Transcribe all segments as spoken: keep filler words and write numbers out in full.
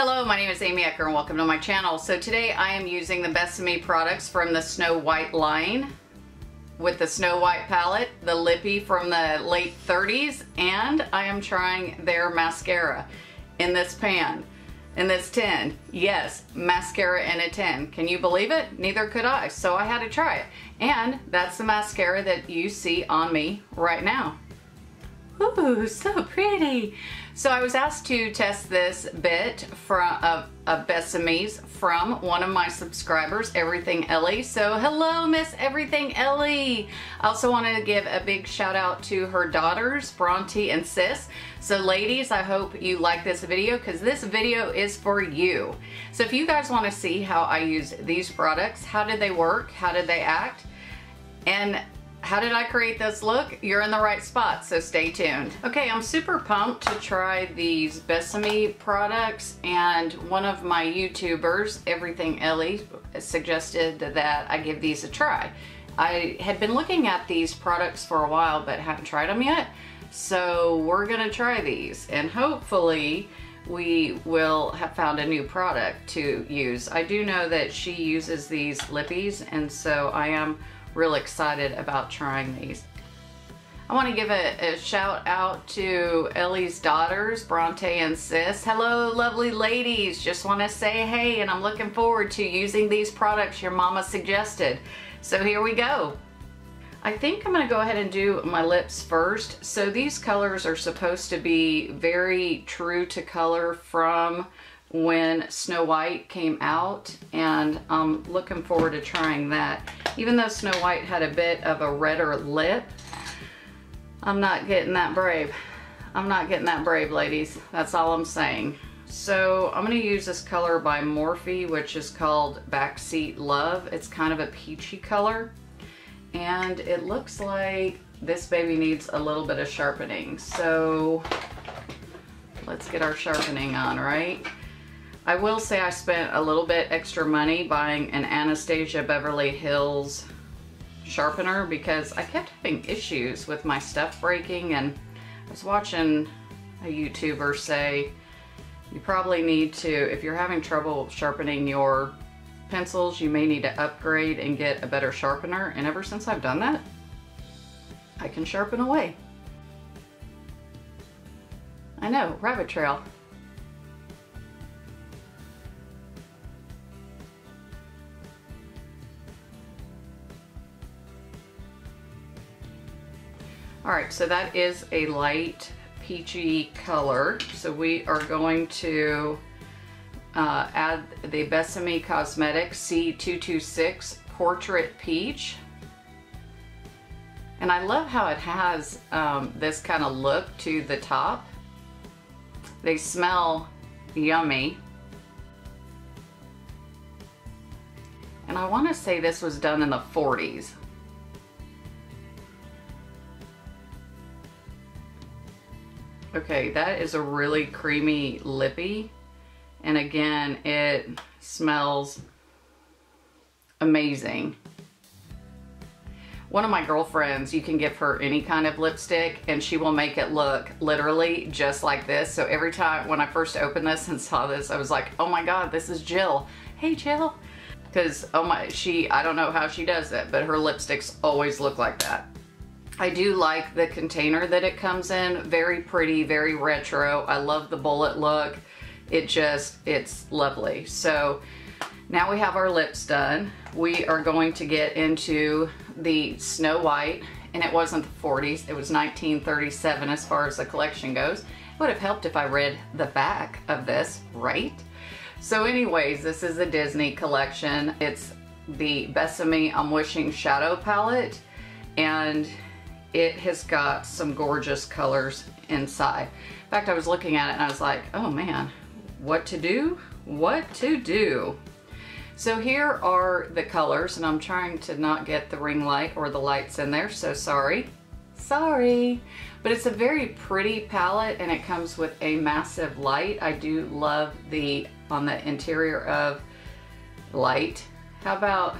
Hello, my name is Amy Ecker and welcome to my channel. So today I am using the Besame products from the Snow White line with the Snow White palette, the Lippy from the late thirties, and I am trying their mascara in this pan, in this tin. Yes, mascara in a tin. Can you believe it? Neither could I, so I had to try it. And that's the mascara that you see on me right now. Ooh, so pretty. So I was asked to test this bit from uh, uh, Besame's from one of my subscribers, Everything Ellie. So hello, Miss Everything Ellie. I also wanted to give a big shout out to her daughters, Bronte and Sis. So ladies, I hope you like this video because this video is for you. So if you guys want to see how I use these products, how did they work, how did they act, and how did I create this look? You're in the right spot, so stay tuned. Okay, I'm super pumped to try these Besame products, and one of my YouTubers, Everything Ellie, suggested that I give these a try. I had been looking at these products for a while, but haven't tried them yet, so we're gonna try these, and hopefully we will have found a new product to use. I do know that she uses these Lippies, and so I am real excited about trying these. I want to give a, a shout out to Ellie's daughters, Bronte and Sis. Hello, lovely ladies. Just want to say hey, and I'm looking forward to using these products your mama suggested. So here we go. I think I'm going to go ahead and do my lips first. So these colors are supposed to be very true to color from when Snow White came out, and I'm looking forward to trying that. Even though Snow White had a bit of a redder lip, I'm not getting that brave. I'm not getting that brave, ladies. That's all I'm saying. So I'm going to use this color by Morphe, which is called Backseat Love. It's kind of a peachy color, and it looks like this baby needs a little bit of sharpening. So let's get our sharpening on, right? I will say I spent a little bit extra money buying an Anastasia Beverly Hills sharpener because I kept having issues with my stuff breaking, and I was watching a YouTuber say you probably need to, if you're having trouble sharpening your pencils, you may need to upgrade and get a better sharpener, and ever since I've done that, I can sharpen away. I know, rabbit trail. All right, so that is a light peachy color. So we are going to uh, add the Besame Cosmetics C two twenty-six Portrait Peach. And I love how it has um, this kind of look to the top. They smell yummy. And I wanna say this was done in the forties. Okay, that is a really creamy lippy, and again, it smells amazing. One of my girlfriends, you can give her any kind of lipstick, and she will make it look literally just like this. So every time when I first opened this and saw this, I was like, oh my God, this is Jill. Hey, Jill. Because, oh my, she, I don't know how she does it, but her lipsticks always look like that. I do like the container that it comes in. Very pretty, very retro. I love the bullet look. It just, it's lovely. So now we have our lips done. We are going to get into the Snow White, and it wasn't the forties. It was nineteen thirty-seven as far as the collection goes. It would have helped if I read the back of this, right? So anyways, this is the Disney collection. It's the Besame I'm Wishing Shadow Palette, and it has got some gorgeous colors inside. In fact, I was looking at it and I was like, oh man, what to do? What to do? So here are the colors, and I'm trying to not get the ring light or the lights in there, so sorry. Sorry. But it's a very pretty palette, and it comes with a massive light. I do love the, on the interior of light. How about,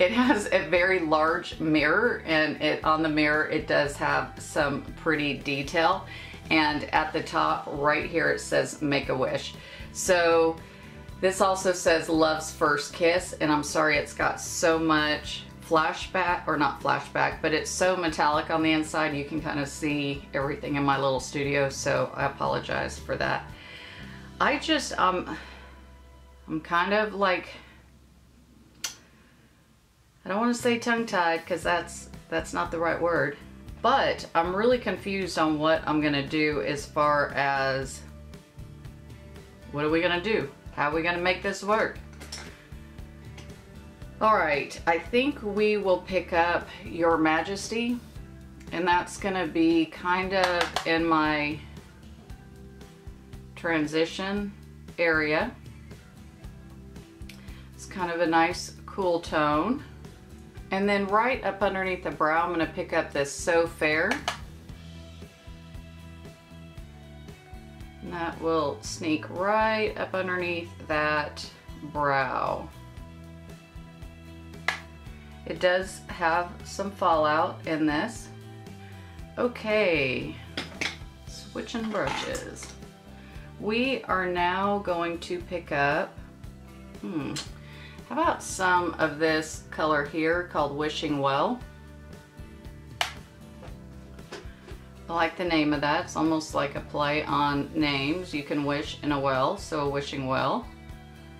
it has a very large mirror, and it on the mirror it does have some pretty detail, and at the top right here it says Make-A-Wish. So this also says Love's First Kiss, and I'm sorry it's got so much flashback, or not flashback, but it's so metallic on the inside you can kind of see everything in my little studio, so I apologize for that. I just, um, I'm kind of like, I don't want to say tongue-tied because that's, that's not the right word, but I'm really confused on what I'm going to do as far as, what are we going to do? How are we going to make this work? All right, I think we will pick up Your Majesty, and that's going to be kind of in my transition area. It's kind of a nice cool tone. And then right up underneath the brow, I'm going to pick up this So Fair. And that will sneak right up underneath that brow. It does have some fallout in this. Okay, switching brushes. We are now going to pick up, hmm, how about some of this color here called Wishing Well? I like the name of that. It's almost like a play on names. You can wish in a well, so a wishing well,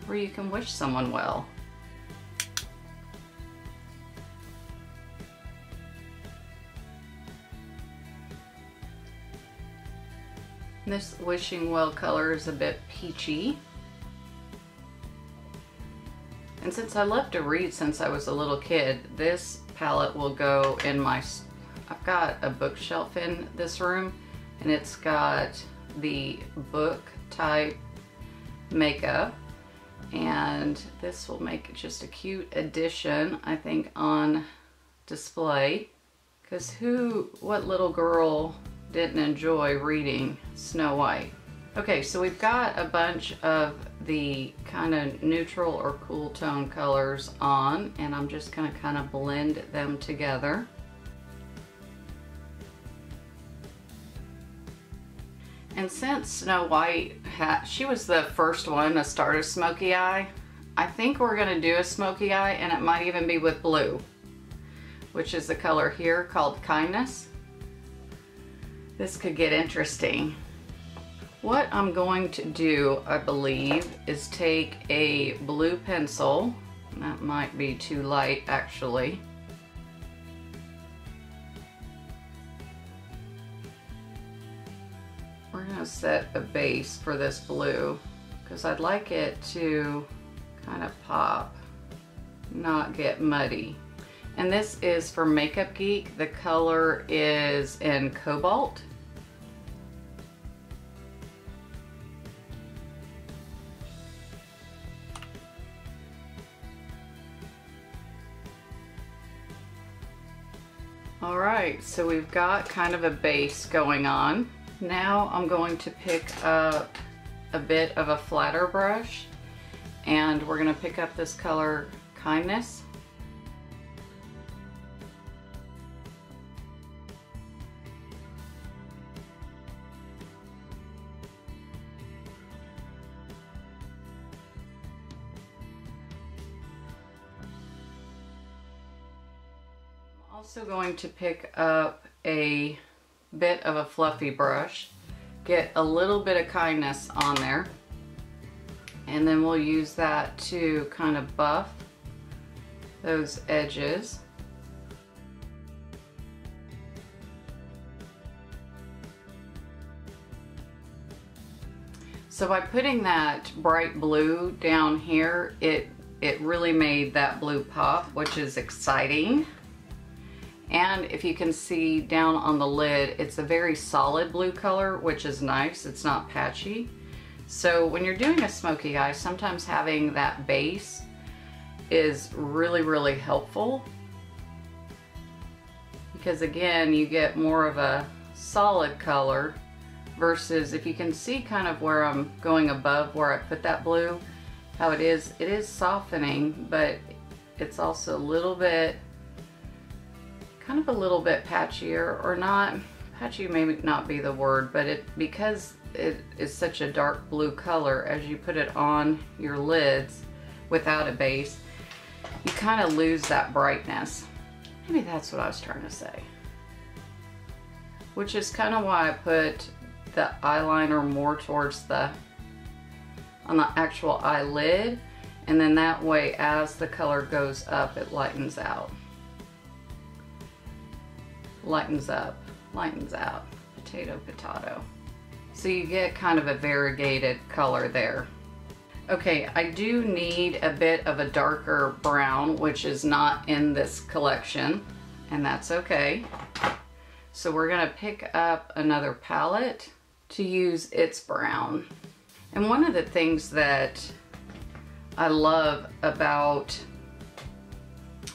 or you can wish someone well. This Wishing Well color is a bit peachy. And since I love to read since I was a little kid, this palette will go in my... I've got a bookshelf in this room, and it's got the book type makeup. And this will make it just a cute addition, I think, on display. Because who, what little girl didn't enjoy reading Snow White? Okay, so we've got a bunch of the kind of neutral or cool tone colors on, and I'm just going to kind of blend them together. And since Snow White, had, she was the first one to start a smoky eye, I think we're going to do a smoky eye, and it might even be with blue, which is the color here called Kindness. This could get interesting. What I'm going to do, I believe, is take a blue pencil. That might be too light, actually. We're gonna set a base for this blue because I'd like it to kind of pop, not get muddy. And this is for Makeup Geek. The color is in Cobalt. All right, so we've got kind of a base going on. Now I'm going to pick up a bit of a flatter brush, and we're gonna pick up this color Kindness. Also going to pick up a bit of a fluffy brush, get a little bit of Kindness on there, and then we'll use that to kind of buff those edges. So by putting that bright blue down here, it it really made that blue pop, which is exciting. And if you can see down on the lid, it's a very solid blue color, which is nice. It's not patchy. So when you're doing a smoky eye, sometimes having that base is really, really helpful. Because again, you get more of a solid color versus, if you can see kind of where I'm going above where I put that blue, how it is, it is softening, but it's also a little bit kind of a little bit patchier, or not patchy may not be the word, but it because it is such a dark blue color, as you put it on your lids without a base, you kind of lose that brightness. Maybe that's what I was trying to say. Which is kind of why I put the eyeliner more towards the, on the actual eyelid, and then that way as the color goes up it lightens out. Lightens up, lightens out, potato, potato. So you get kind of a variegated color there. Okay, I do need a bit of a darker brown, which is not in this collection, and that's okay. So we're gonna pick up another palette to use its brown. And one of the things that I love about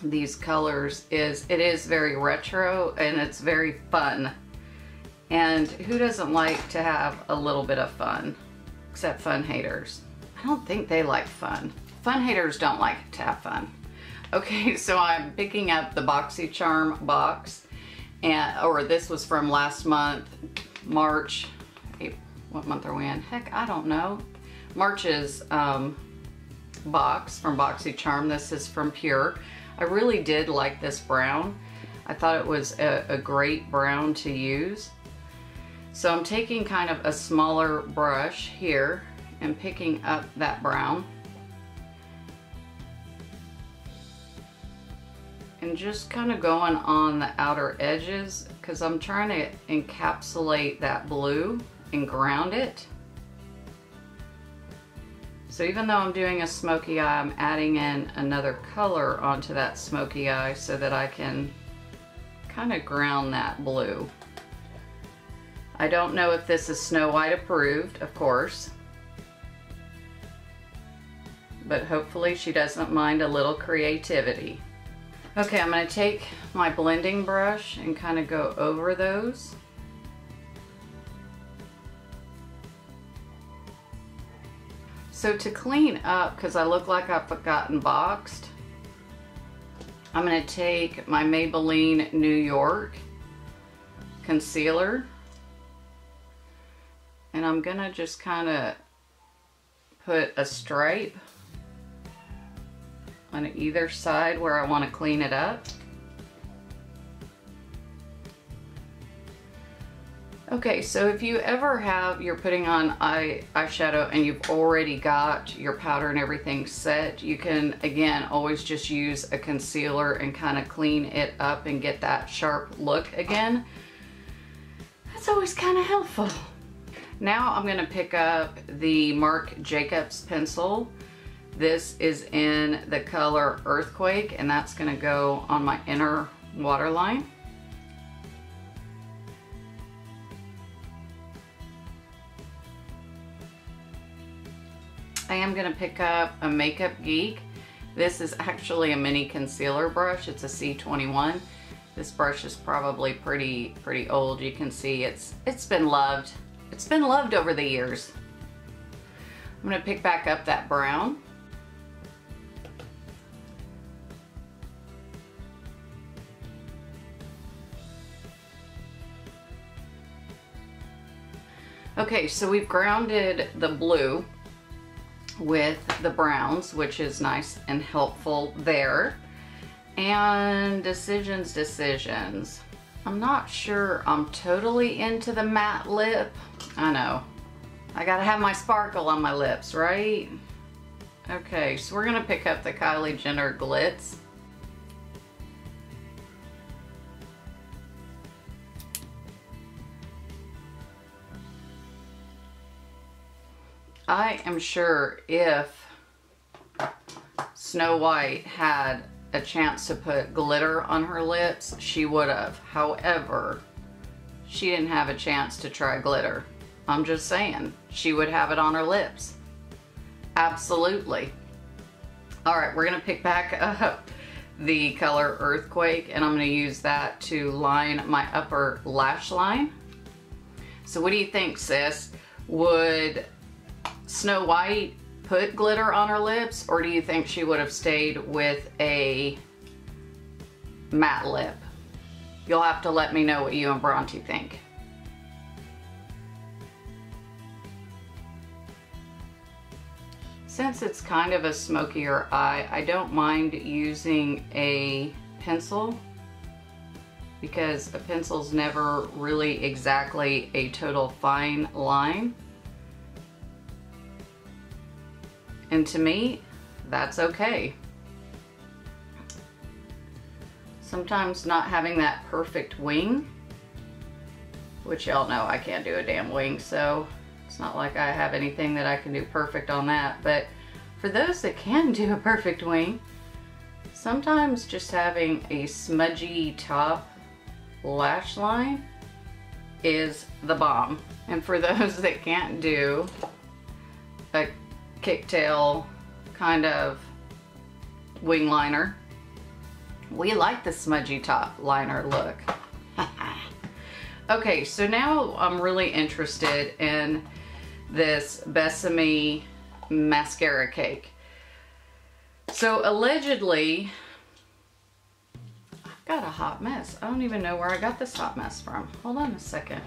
these colors is it is very retro and it's very fun. And who doesn't like to have a little bit of fun? Except fun haters. I don't think they like fun. Fun haters don't like to have fun. Okay, so I'm picking up the Boxycharm box, and or this was from last month, March. April, what month are we in? Heck, I don't know. March's um, box from Boxycharm. This is from Pure. I really did like this brown. I thought it was a, a great brown to use. So I'm taking kind of a smaller brush here and picking up that brown. And just kind of going on the outer edges because I'm trying to encapsulate that blue and ground it. So even though I'm doing a smoky eye, I'm adding in another color onto that smoky eye so that I can kind of ground that blue. I don't know if this is Snow White approved, of course, but hopefully she doesn't mind a little creativity. Okay, I'm going to take my blending brush and kind of go over those. So to clean up, because I look like I've gotten boxed, I'm going to take my Maybelline New York concealer, and I'm going to just kind of put a stripe on either side where I want to clean it up. Okay, so if you ever have, you're putting on eye, eyeshadow and you've already got your powder and everything set, you can, again, always just use a concealer and kind of clean it up and get that sharp look again. That's always kind of helpful. Now I'm going to pick up the Marc Jacobs pencil. This is in the color Earthquake, and that's going to go on my inner waterline. I am going to pick up a Makeup Geek. This is actually a mini concealer brush. It's a C twenty-one. This brush is probably pretty pretty old. You can see it's it's been loved. It's been loved over the years. I'm going to pick back up that brown. Okay, so we've grounded the blue with the browns, which is nice and helpful there. And decisions, decisions. I'm not sure I'm totally into the matte lip. I know. I gotta have my sparkle on my lips, right? Okay, so we're gonna pick up the Kylie Jenner Glitz. I am sure if Snow White had a chance to put glitter on her lips, she would have. However, she didn't have a chance to try glitter. I'm just saying, she would have it on her lips. Absolutely. All right, we're gonna pick back up the color Earthquake, and I'm gonna use that to line my upper lash line. So what do you think, sis? Would Snow White put glitter on her lips, or do you think she would have stayed with a matte lip? You'll have to let me know what you and Bronte think. Since it's kind of a smokier eye, I don't mind using a pencil because a pencil's never really exactly a total fine line. And to me, that's okay. Sometimes not having that perfect wing, which y'all know I can't do a damn wing, so it's not like I have anything that I can do perfect on that. But for those that can do a perfect wing, sometimes just having a smudgy top lash line is the bomb. And for those that can't do a kicktail kind of wing liner, we like the smudgy top liner look. Okay, so now I'm really interested in this Besame Mascara Cake. So allegedly, I've got a hot mess. I don't even know where I got this hot mess from. Hold on a second.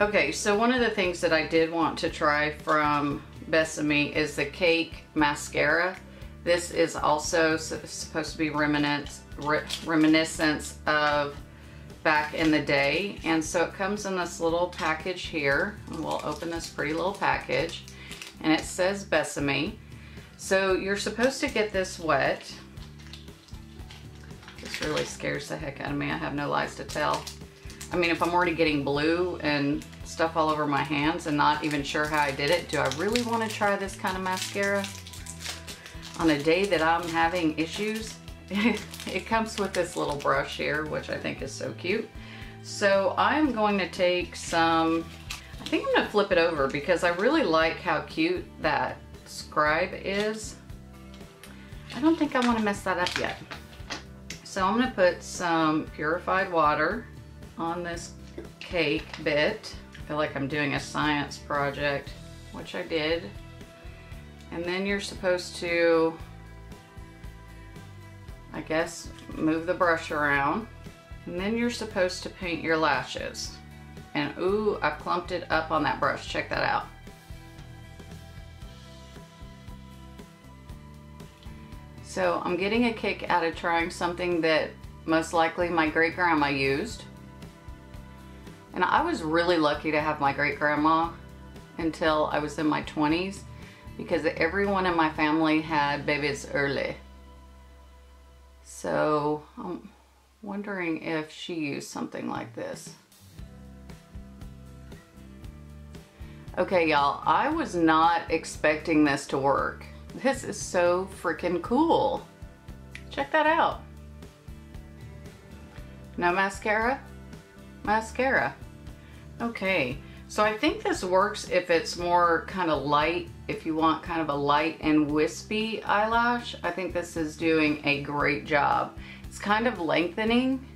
Okay, so one of the things that I did want to try from Besame is the Cake Mascara. This is also supposed to be reminiscent, reminiscence of back in the day, and so it comes in this little package here, and we'll open this pretty little package, and it says Besame. So you're supposed to get this wet. This really scares the heck out of me. I have no lies to tell. I mean, if I'm already getting blue and stuff all over my hands and not even sure how I did it, do I really want to try this kind of mascara on a day that I'm having issues? It comes with this little brush here, which I think is so cute. So I'm going to take some, I think I'm going to flip it over because I really like how cute that scribe is. I don't think I want to mess that up yet. So I'm going to put some purified water on this cake bit. I feel like I'm doing a science project, which I did. And then you're supposed to, I guess, move the brush around, and then you're supposed to paint your lashes. And ooh, I clumped it up on that brush. Check that out. So I'm getting a kick out of trying something that most likely my great-grandma used. And I was really lucky to have my great-grandma until I was in my twenties because everyone in my family had babies early. So I'm wondering if she used something like this. Okay, y'all, I was not expecting this to work. This is so freaking cool. Check that out. No mascara? Mascara. Okay, so I think this works if it's more kind of light. If you want kind of a light and wispy eyelash, I think this is doing a great job. It's kind of lengthening,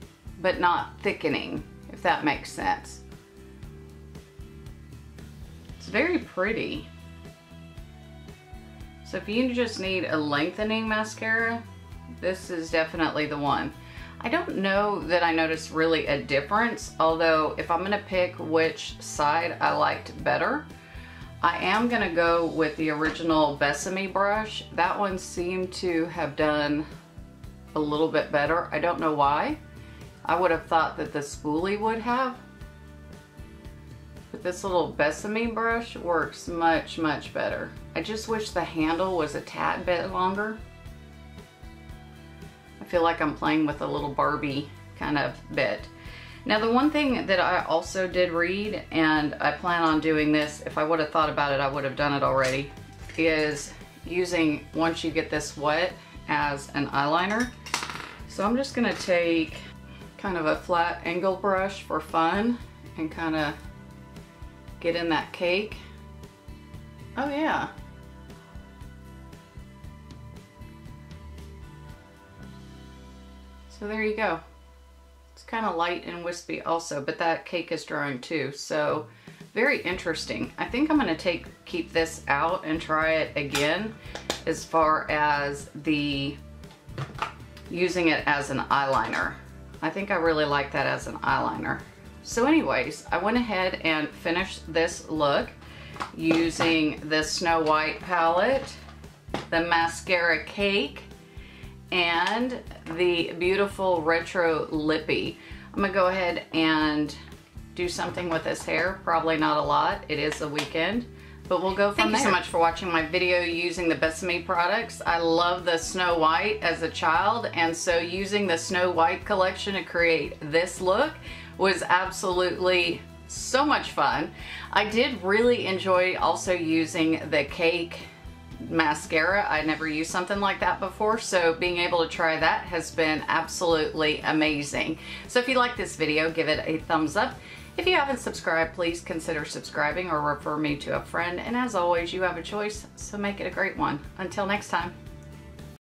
but not thickening, if that makes sense. It's very pretty. So if you just need a lengthening mascara, this is definitely the one. I don't know that I noticed really a difference, although if I'm gonna pick which side I liked better, I am going to go with the original Besame brush. That one seemed to have done a little bit better. I don't know why. I would have thought that the spoolie would have. But this little Besame brush works much, much better. I just wish the handle was a tad bit longer. I feel like I'm playing with a little Barbie kind of bit. Now, the one thing that I also did read, and I plan on doing this, if I would have thought about it, I would have done it already, is using, once you get this wet, as an eyeliner. So I'm just going to take kind of a flat angle brush for fun and kind of get in that cake. Oh, yeah. So there you go. Kind of light and wispy also, but that cake is drying too, so very interesting. I think I'm going to take keep this out and try it again as far as the using it as an eyeliner. I think I really like that as an eyeliner. So anyways, I went ahead and finished this look using the Snow White palette the Mascara Cake, and the beautiful Retro Lippy. I'm gonna go ahead and do something with this hair. Probably not a lot. It is the weekend, but we'll go from there. Thank you so much for watching my video using the Besame products. I love the Snow White as a child, and so using the Snow White collection to create this look was absolutely so much fun. I did really enjoy also using the Cake Mascara. I never used something like that before, so being able to try that has been absolutely amazing. So if you like this video, give it a thumbs up. If you haven't subscribed, please consider subscribing or refer me to a friend. And as always, you have a choice, so make it a great one. Until next time.